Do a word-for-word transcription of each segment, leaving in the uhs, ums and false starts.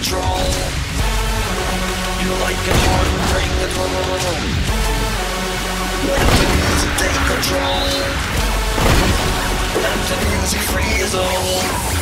control. You're like a heartbreak that will let the music take control. Let the music free us all.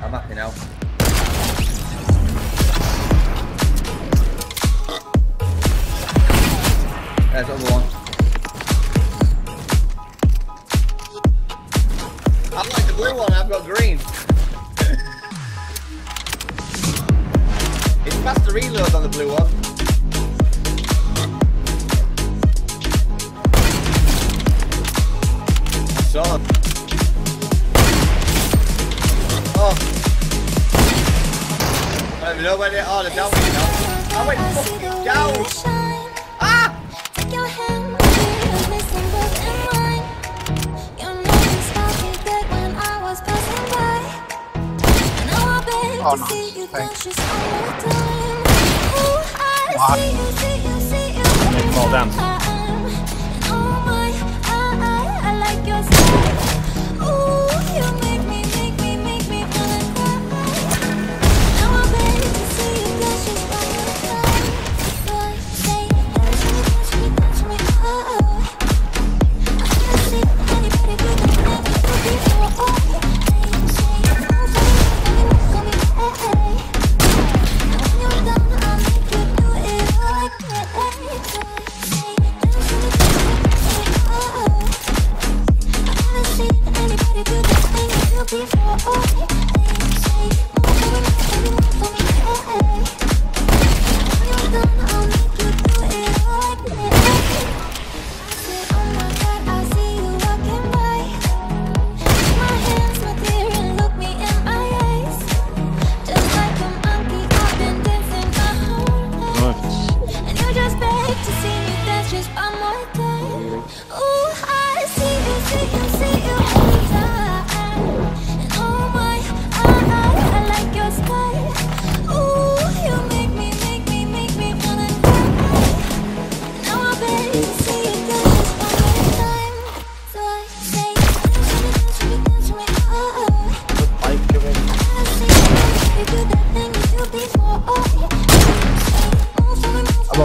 I'm happy now. There's the other one. I like the blue one, I've got green. It's faster reload on the blue one. Solid. Oh. I don't even know where they are, they're down here now. I went fucking down! Ah! Take your hand, you're missing both in mine. Your name started dead when I was passing by. And now I beg to see you conscious all the time. Oh, I see you, see you, see you. It's all down.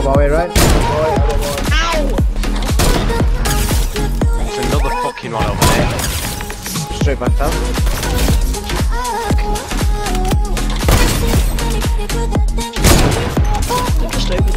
Away, right? Ow! There's another fucking one over there. Straight back down. Just open.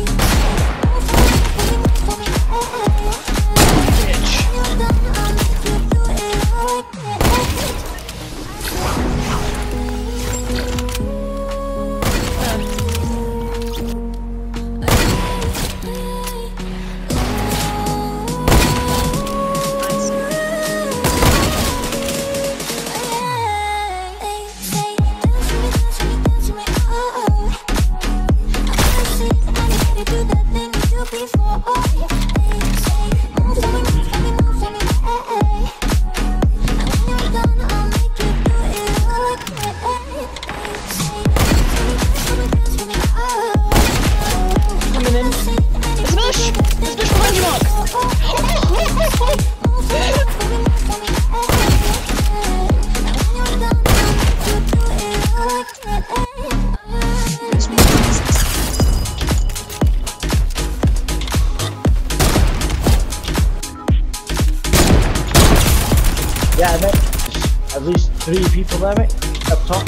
Yeah, I met at least three people there, mate, up top.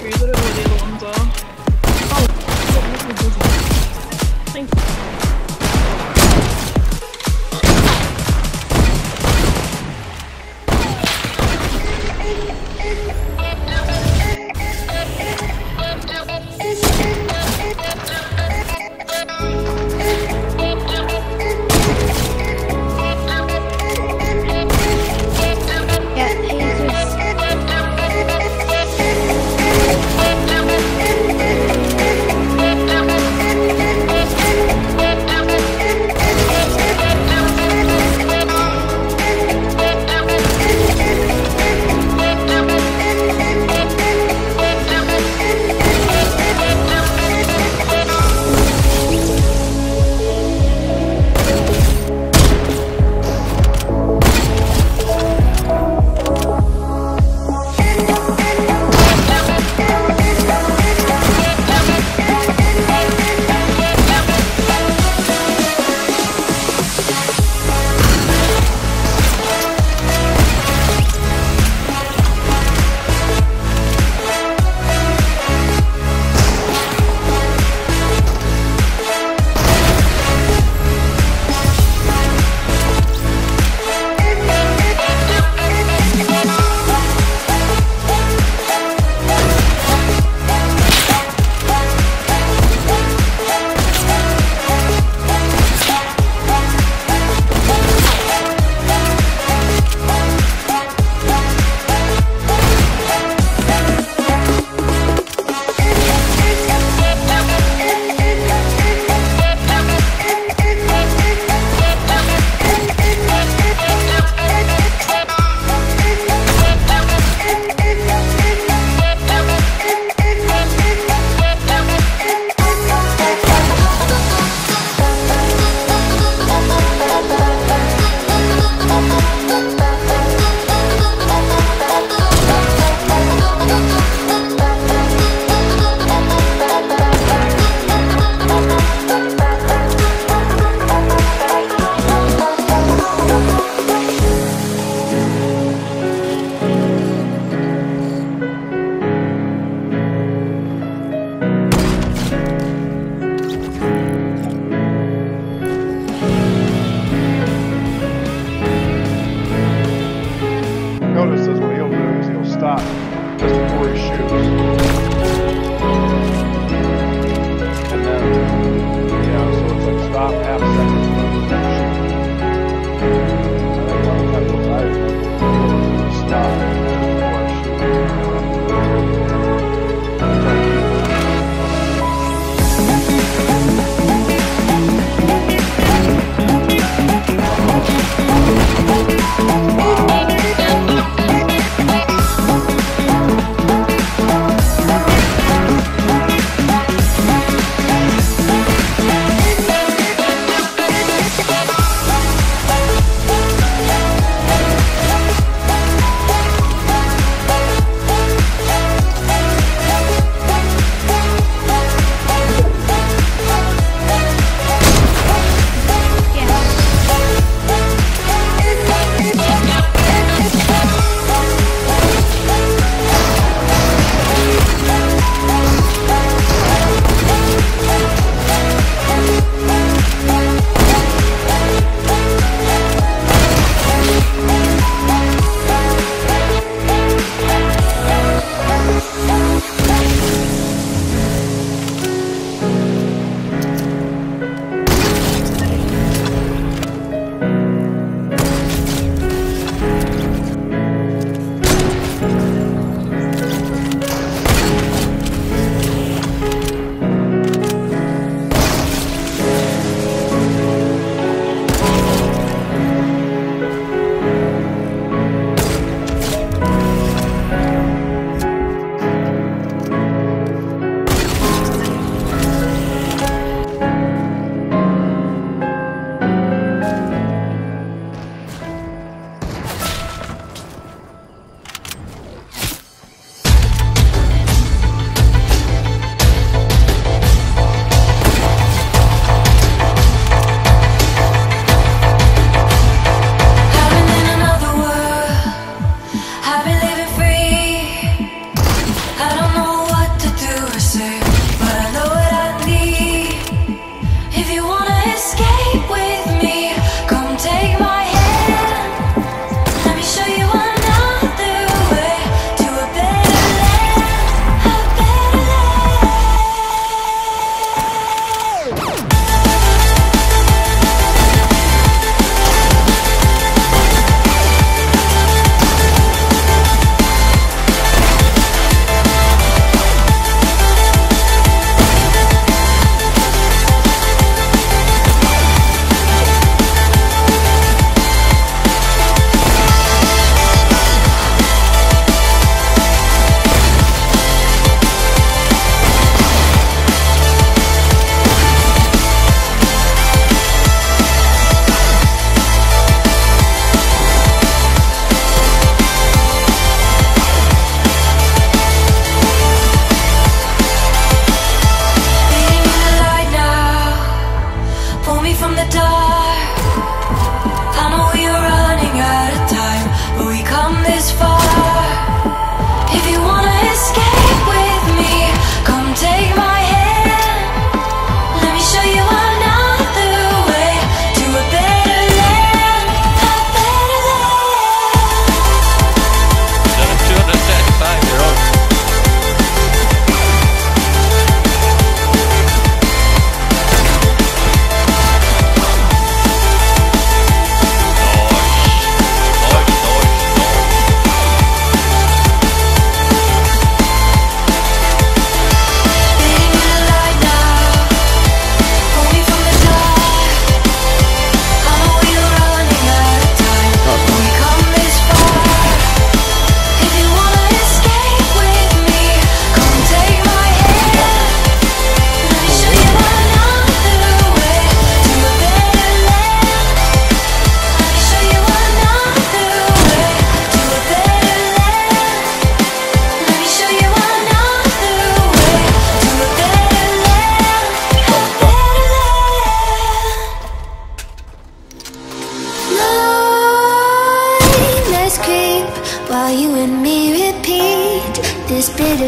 You're literally the other ones are. Oh, thank you.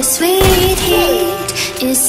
The sweet heat is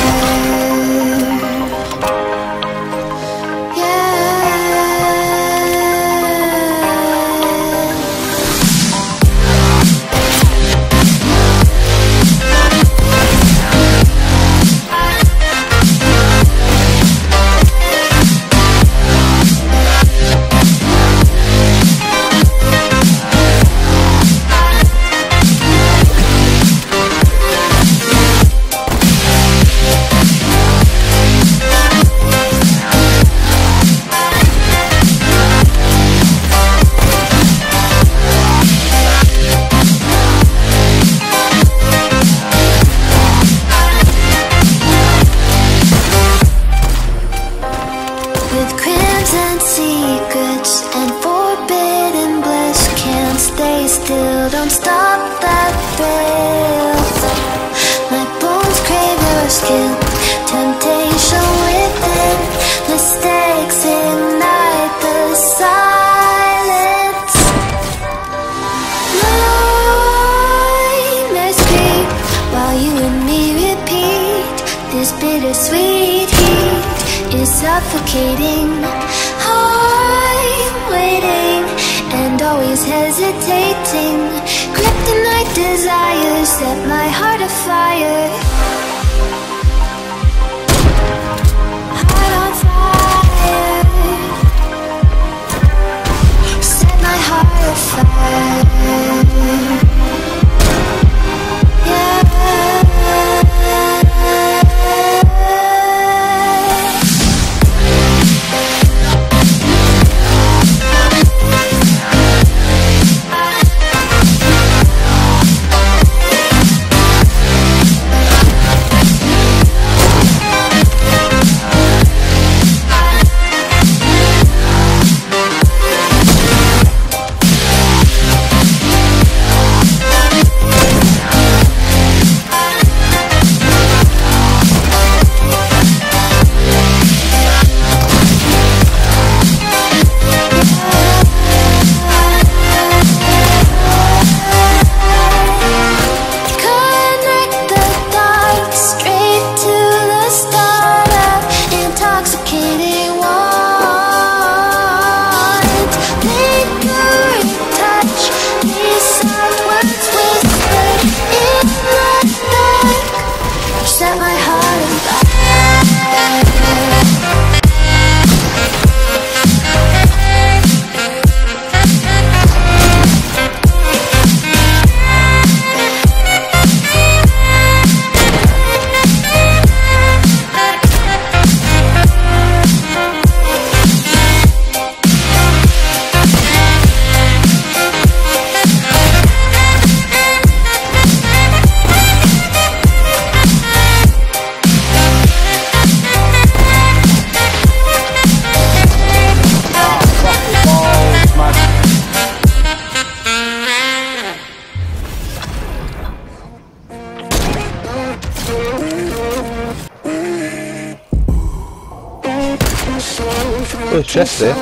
Suffocating, I'm waiting and always hesitating. Kryptonite desires set my heart afire. Heart on fire. Set my heart afire. Oh, chest there.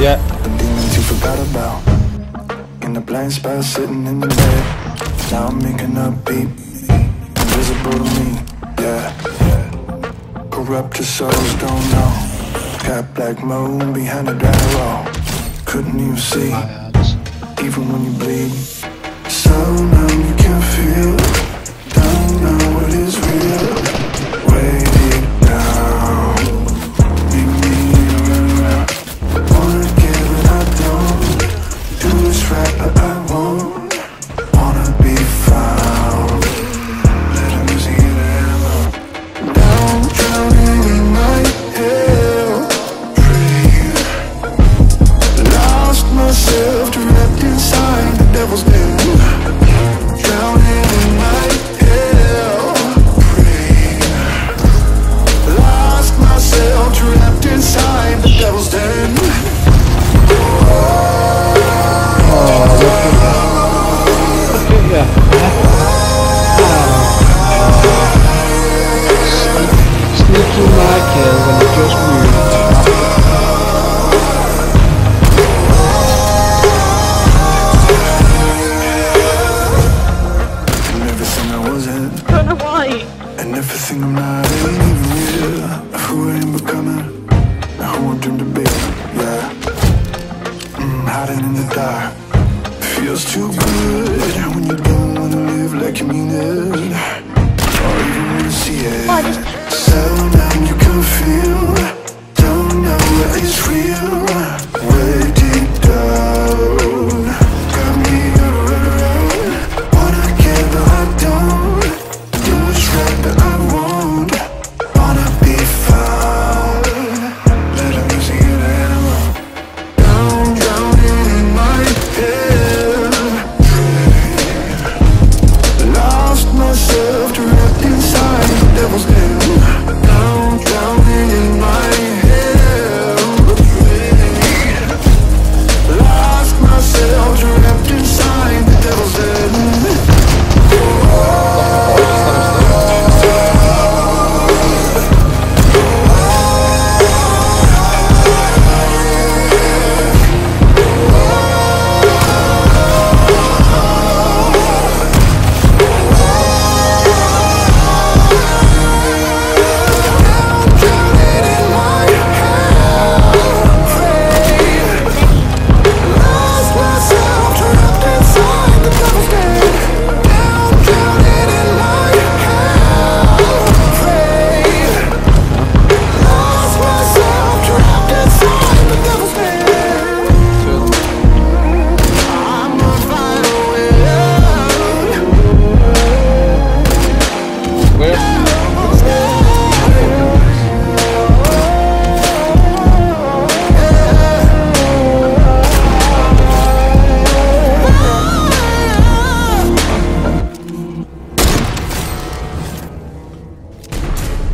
Yeah. The demons you forgot about. In the blind spot, sitting in the bed. Now I'm making a beat. Invisible to me. Yeah. Corrupt your souls, don't know. Got black moon behind the barrel. Couldn't even see, even when you bleed. So now you can feel, don't know what is real. Waiting now, make me around. Wanna give it, I don't. Do this right, but I won't. Wanna be found. Let him see it out. Don't drown in my head. Myself trapped inside the devil's den. I think I'm not even real. Who I am becoming, who I dream to be, yeah. mm, Hiding in the dark, feels too good. When you don't wanna live like you mean it, or even when you see it. So now you can feel, don't know it's real. Way deep down, got me all around. Wanna care but I don't, do what's right but I won't. Wanna be found, let it lose an animal. Down, down in my head, lost myself trapped inside the devil's hell. Down, down in my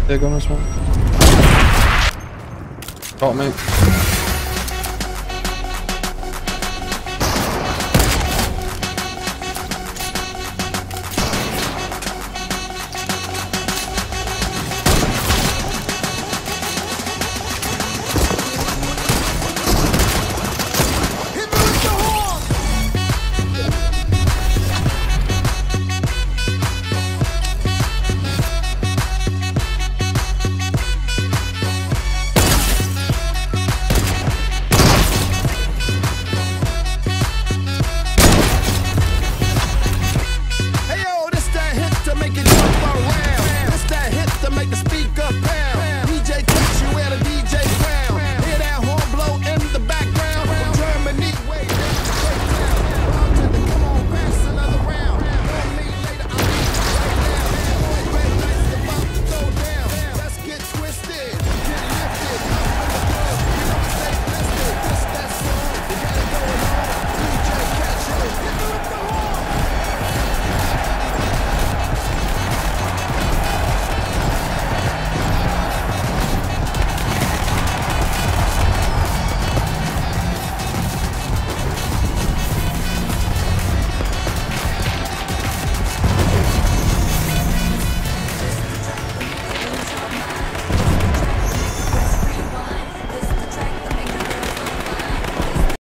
They're gonna smoke. Got me.